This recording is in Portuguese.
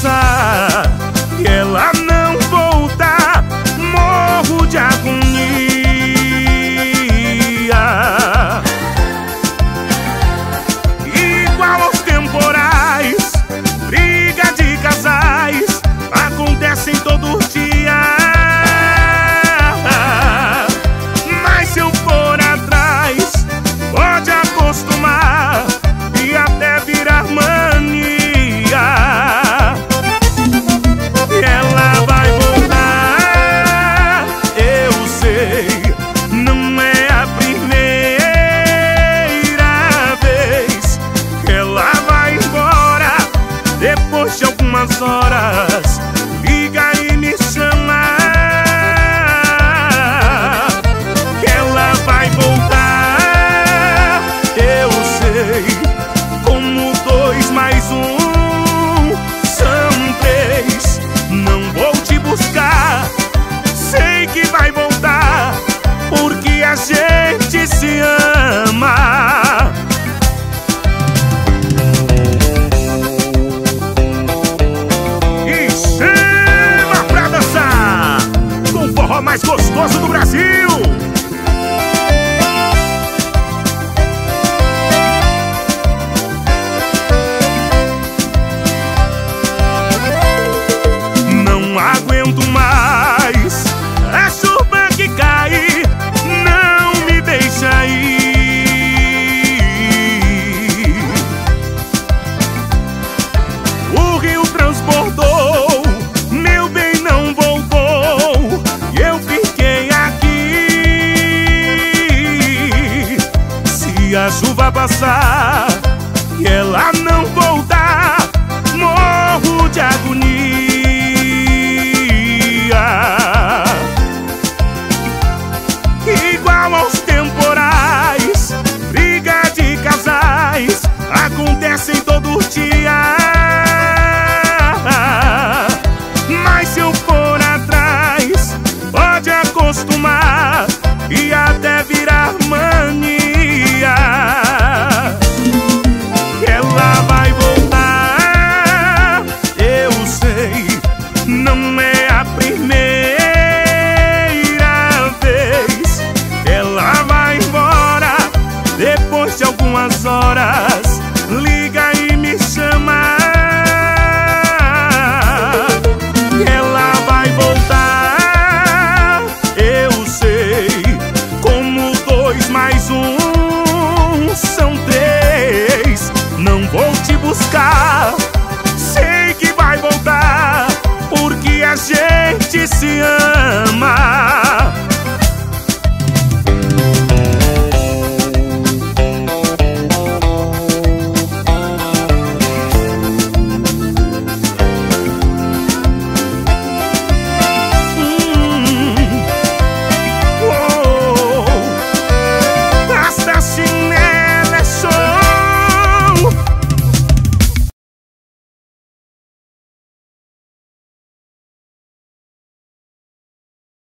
pensar que ela não voltar, morro de agonia. Igual aos temporais, briga de casais, acontecem todo dia. Mas se eu for atrás, pode acostumar e até virar mania. Depois de algumas horas, liga e me chama, que ela vai voltar. Eu sei, como 2 mais 1 são 3. Não vou te buscar, sei que vai voltar, porque a gente se ama. Mais gostoso do Brasil. Não aguento mais a chuva que cai, não me deixa ir. O rio transbordou, meu bem não voltou. Eu fiquei aqui. Se a chuva passar e ela não voltar, morro de agonia. Igual aos temporais, briga de casais, acontecem todo dia. Mas se eu for atrás, pode acostumar e até virar mania. Ela vai voltar, eu sei, não é a primeira vez. Ela vai embora, depois de algumas horas, liga e me chama. Não vou te buscar, sei que vai voltar, porque a gente se ama.